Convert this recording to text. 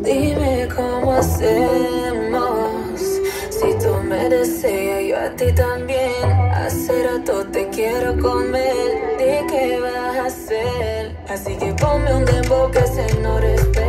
Dime cómo hacemos. Si tú me deseas, yo a ti también. Hace rato te quiero comer. ¿De qué vas a hacer? Así que ponme un dembow que se no respeta.